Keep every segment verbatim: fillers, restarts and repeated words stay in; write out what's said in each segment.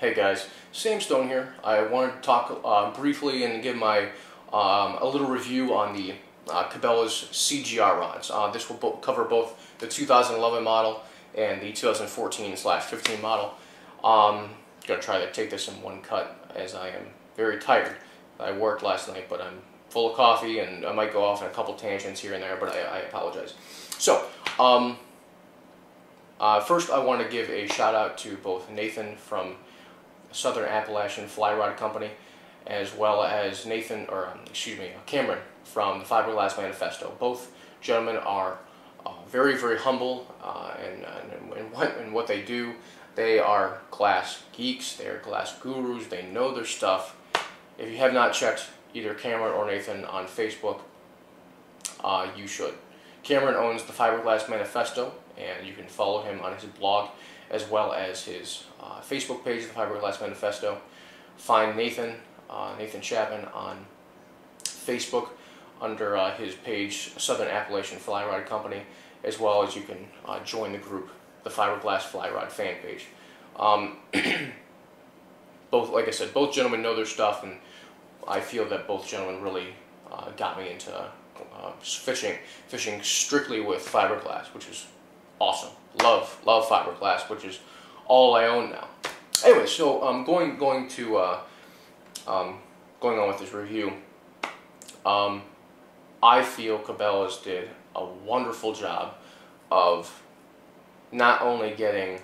Hey guys, Sam Stone here. I wanted to talk uh, briefly and give my um, a little review on the uh, Cabela's C G R rods. Uh, this will bo cover both the two thousand eleven model and the two thousand fourteen slash fifteen model. Um, gonna try to take this in one cut as I am very tired. I worked last night, but I'm full of coffee and I might go off on a couple tangents here and there, but I, I apologize. So. Um, Uh, first, I want to give a shout out to both Nathan from Southern Appalachian Fly Rod Company, as well as Nathan, or um, excuse me, Cameron from the Fiberglass Manifesto. Both gentlemen are uh, very, very humble uh, in, in, in, what, in what they do. They are glass geeks. They are glass gurus. They know their stuff. If you have not checked either Cameron or Nathan on Facebook, uh, you should. Cameron owns the Fiberglass Manifesto, and you can follow him on his blog as well as his uh, Facebook page, the Fiberglass Manifesto. Find Nathan, uh, Nathan Chapman, on Facebook under uh, his page, Southern Appalachian Fly Rod Company, as well as you can uh, join the group, the Fiberglass Fly Rod fan page. Um, both, like I said, both gentlemen know their stuff, and I feel that both gentlemen really uh, got me into uh, fishing, fishing strictly with fiberglass, which is awesome. Love, love fiberglass, which is all I own now. Anyway, so I'm um, going, going to, uh, um, going on with this review. Um, I feel Cabela's did a wonderful job of not only getting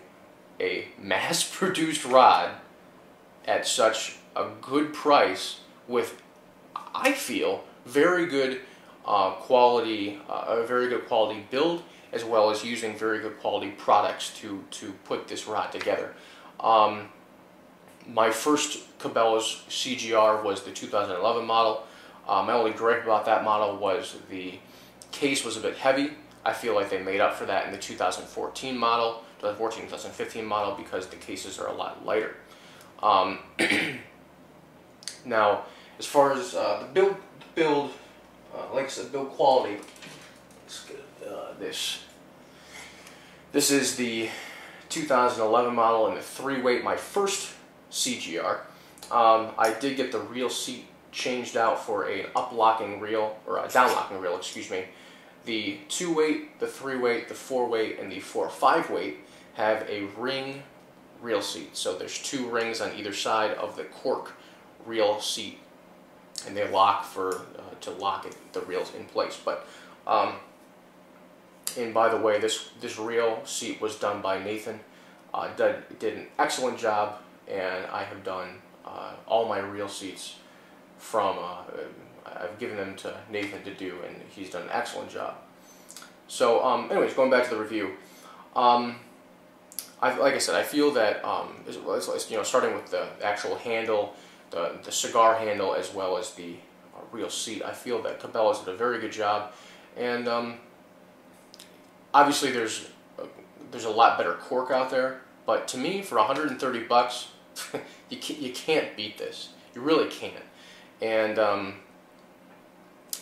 a mass-produced rod at such a good price with, I feel, very good uh, quality, uh, a very good quality build, as well as using very good quality products to, to put this rod together. Um, my first Cabela's C G R was the two thousand eleven model. Uh, my only gripe about that model was the case was a bit heavy. I feel like they made up for that in the two thousand fourteen model, twenty fourteen twenty fifteen model, because the cases are a lot lighter. Um, now, as far as uh, the build, build uh, like I said, build quality, let's get Uh, this. This is the two thousand eleven model in the three weight, my first C G R. Um, I did get the reel seat changed out for an up-locking reel, or a down-locking reel, excuse me. The two weight, the three weight, the four weight, and the four five weight have a ring reel seat. So there's two rings on either side of the cork reel seat, and they lock for, uh, to lock it, the reels in place. But, um, and by the way, this, this reel seat was done by Nathan. Uh, did, did an excellent job, and I have done uh, all my reel seats from, uh, I've given them to Nathan to do, and he's done an excellent job. So um, anyways, going back to the review, um, I, like I said, I feel that, um, it's, it's, you know, starting with the actual handle, the, the cigar handle, as well as the uh, reel seat, I feel that Cabela's did a very good job, and um, obviously, there's uh, there's a lot better cork out there, but to me, for one hundred thirty bucks, you can't, you can't beat this. You really can't. And um,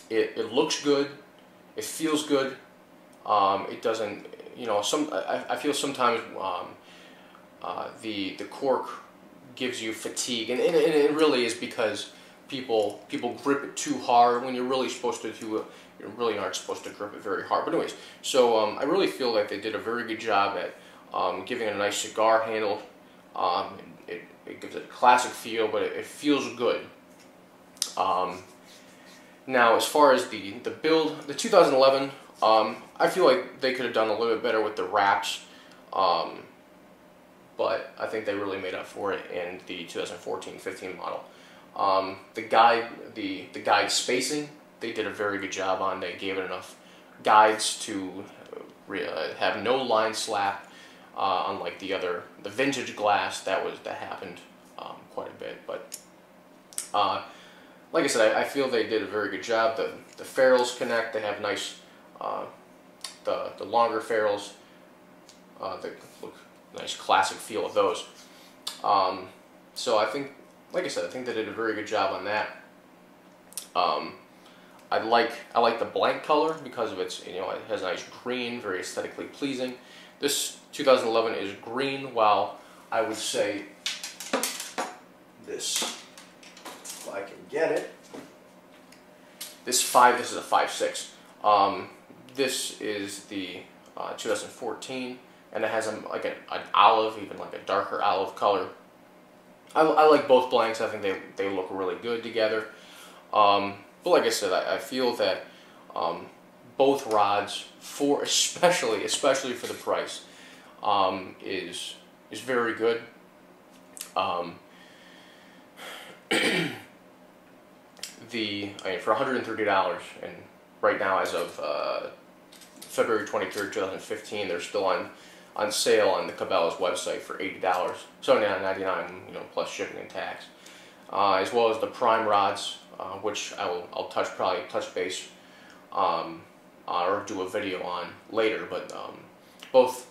it it looks good, it feels good. Um, it doesn't, you know. Some I, I feel sometimes um, uh, the the cork gives you fatigue, and, and it really is because people people grip it too hard when you're really supposed to do it. You really aren't supposed to grip it very hard. But anyways, so um, I really feel like they did a very good job at um, giving it a nice cigar handle. Um, it, it gives it a classic feel, but it, it feels good. Um, now, as far as the, the build, the two thousand eleven, um, I feel like they could have done a little bit better with the wraps, um, but I think they really made up for it in the two thousand fourteen fifteen model. Um, the guide, the, the guide spacing, they did a very good job on. They gave it enough guides to uh, have no line slap, uh, unlike the other, the vintage glass that was that happened um, quite a bit. But uh, like I said, I, I feel they did a very good job. The the ferrules connect. They have nice uh, the the longer ferrules. Uh, they look nice, classic feel of those. Um, so I think, like I said, I think they did a very good job on that. Um, I like I like the blank color because of its, you know, it has a nice green, very aesthetically pleasing. This two thousand eleven is green, while I would say this, if I can get it. This five, this is a five six. Um, this is the uh, two thousand fourteen, and it has a, like an, an olive, even like a darker olive color. I, I like both blanks. I think they they look really good together. Um, but like I said, I, I feel that um, both rods, for especially especially for the price, um, is is very good. Um, the I mean, for one hundred thirty dollars, and right now as of uh, February twenty-third two thousand fifteen, they're still on on sale on the Cabela's website for eighty dollars, so seventy-nine ninety-nine, you know, plus shipping and tax, uh, as well as the prime rods, uh, which I will I'll touch probably touch base um, uh, or do a video on later. But um, both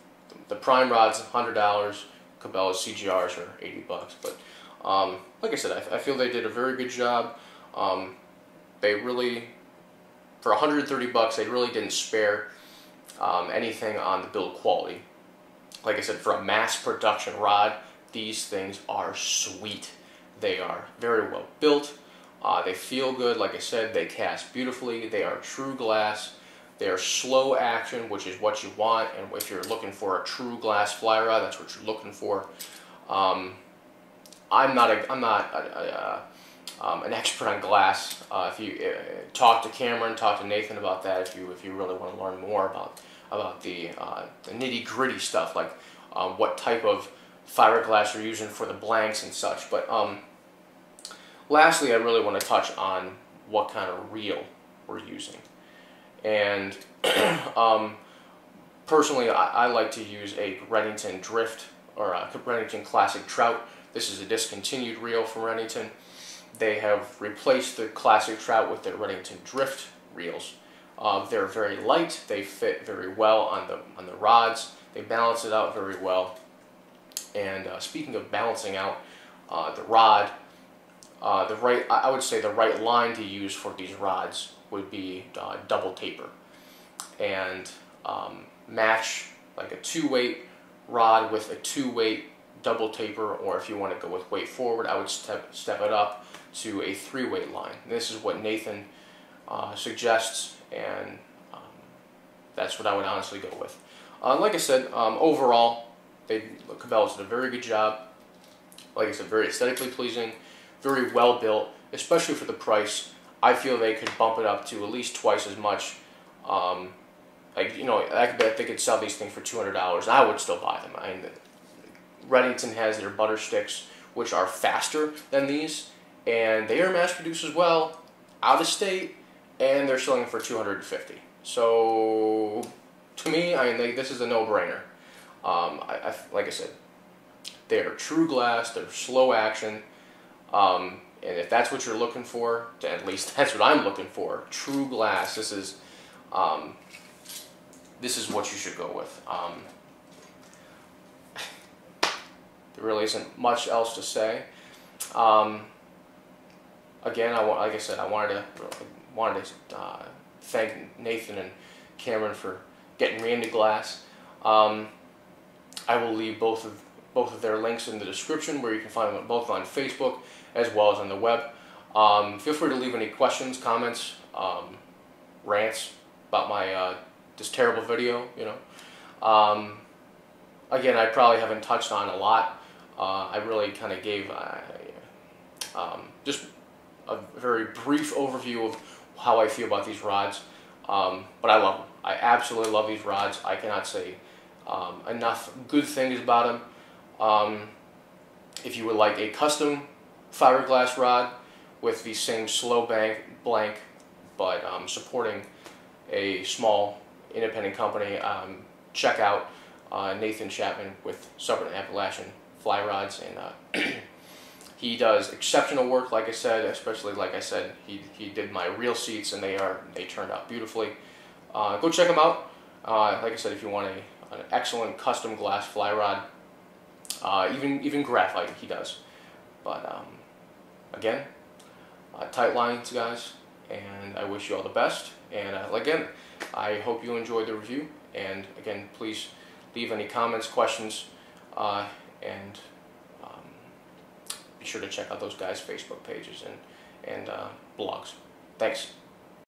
the prime rods one hundred dollars, Cabela's C G Rs are eighty bucks. But um, like I said, I, I feel they did a very good job. Um, they really, for one hundred thirty bucks, they really didn't spare um, anything on the build quality. Like I said, for a mass production rod, these things are sweet. They are very well built. Uh, they feel good. Like I said, they cast beautifully. They are true glass. They are slow action, which is what you want. And if you're looking for a true glass fly rod, that's what you're looking for. Um, I'm not a, I'm not a, a, um, an expert on glass. Uh, if you uh, talk to Cameron, talk to Nathan about that. If you if you really want to learn more about about the, uh, the nitty gritty stuff, like um, what type of fiberglass you're using for the blanks and such. But um, lastly, I really want to touch on what kind of reel we're using. And um, personally, I, I like to use a Redington drift or a Redington Classic Trout. This is a discontinued reel from Redington. They have replaced the Classic Trout with their Redington drift reels. Uh, they're very light. They fit very well on the on the rods. They balance it out very well. And uh, speaking of balancing out uh, the rod, uh, the right I would say the right line to use for these rods would be uh, double taper, and um, match like a two weight rod with a two weight double taper, or if you want to go with weight forward, I would step step it up to a three weight line. This is what Nathan uh, suggests, and um, that's what I would honestly go with. Uh, like I said, um, overall, they Cabela's did a very good job. Like I said, very aesthetically pleasing, very well built, especially for the price. I feel they could bump it up to at least twice as much. Um, like, you know, I bet they could sell these things for two hundred dollars. I would still buy them. I mean, Redington has their butter sticks, which are faster than these, and they are mass produced as well, out of state, and they're selling for two hundred fifty dollars. So, to me, I mean, they, this is a no-brainer. Um, I, I, like I said, they are true glass. They're slow action. Um, And if that's what you're looking for, at least that's what I'm looking for, true glass, this is, um, this is what you should go with. Um, there really isn't much else to say. Um, again, I, like I said, I wanted to, wanted to uh, thank Nathan and Cameron for getting me into glass. Um, I will leave both of both of their links in the description, where you can find them both on Facebook as well as on the web. Um, feel free to leave any questions, comments, um, rants about my uh, this terrible video. You know, um, again, I probably haven't touched on a lot. Uh, I really kind of gave uh, um, just a very brief overview of how I feel about these rods, um, but I love them. I absolutely love these rods. I cannot say um, enough good things about them. Um, if you would like a custom fiberglass rod with the same slow bank blank, but um, supporting a small independent company, um, check out uh, Nathan Chapman with Southern Appalachian Fly Rods, and uh, he does exceptional work. Like I said, especially like I said, he he did my reel seats, and they are they turned out beautifully. Uh, go check them out. Uh, like I said, if you want a, an excellent custom glass fly rod. Uh, even even graphite he does, but um, again, uh, tight lines, guys, and I wish you all the best. And uh, again, I hope you enjoyed the review. And again, please leave any comments, questions, uh, and um, be sure to check out those guys' Facebook pages and, and uh, blogs. Thanks.